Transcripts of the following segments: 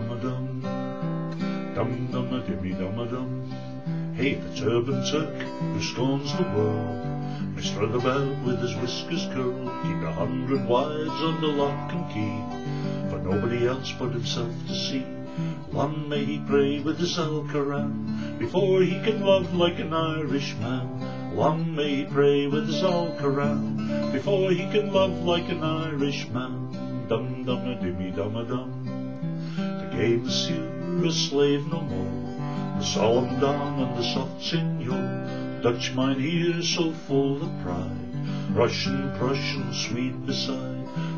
dum-a-dum. Hey, the turban Turk who scorns the world, may strut about with his whiskers curled, keep 100 wives under lock and key, for nobody else but himself to see. One may he pray with his Al-Quran before he can love like an Irishman. One may he pray with his Al-Quran before he can love like an Irishman. Dum-dum-a-dimmy-dum-a-dum. The gay monsieur, a slave no more, the solemn don and the soft signor, Dutch mynheer so full of pride, Russian, Prussian, Swede beside.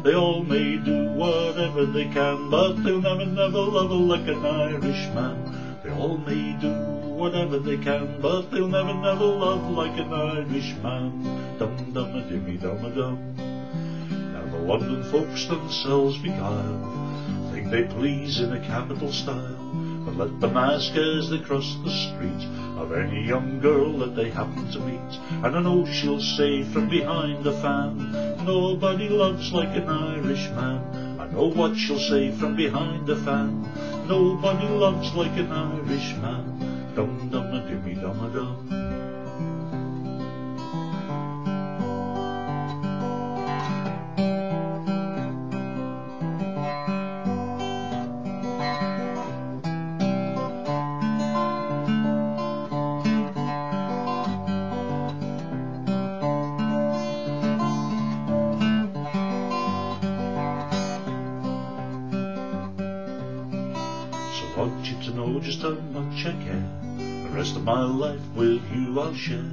They all may do whatever they can, but they'll never, never love like an Irishman. They all may do whatever they can, but they'll never, never love like an Irishman. Dum-dum-a-dimmy-dum-a-dum. Now the London folks themselves beguile, think they please in a capital style, but let them ask as they cross the street of any young girl that they happen to meet, and I know she'll say from behind the fan, nobody loves like an Irishman. I know what she'll say from behind the fan, nobody loves like an Irishman. Dum dum a dimmy dum a dum. I want you to know just how much I care, the rest of my life with you I'll share.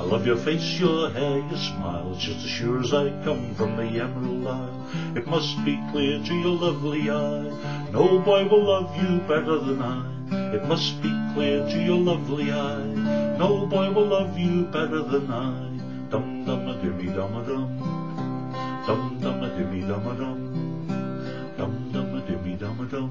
I love your face, your hair, your smile, it's just as sure as I come from the Emerald Isle. It must be clear to your lovely eye, no boy will love you better than I. It must be clear to your lovely eye, no boy will love you better than I. Dum dum a dimmy dum a dum, dum dum a dimmy dum a dum, dum dum a dimmy dum a dum.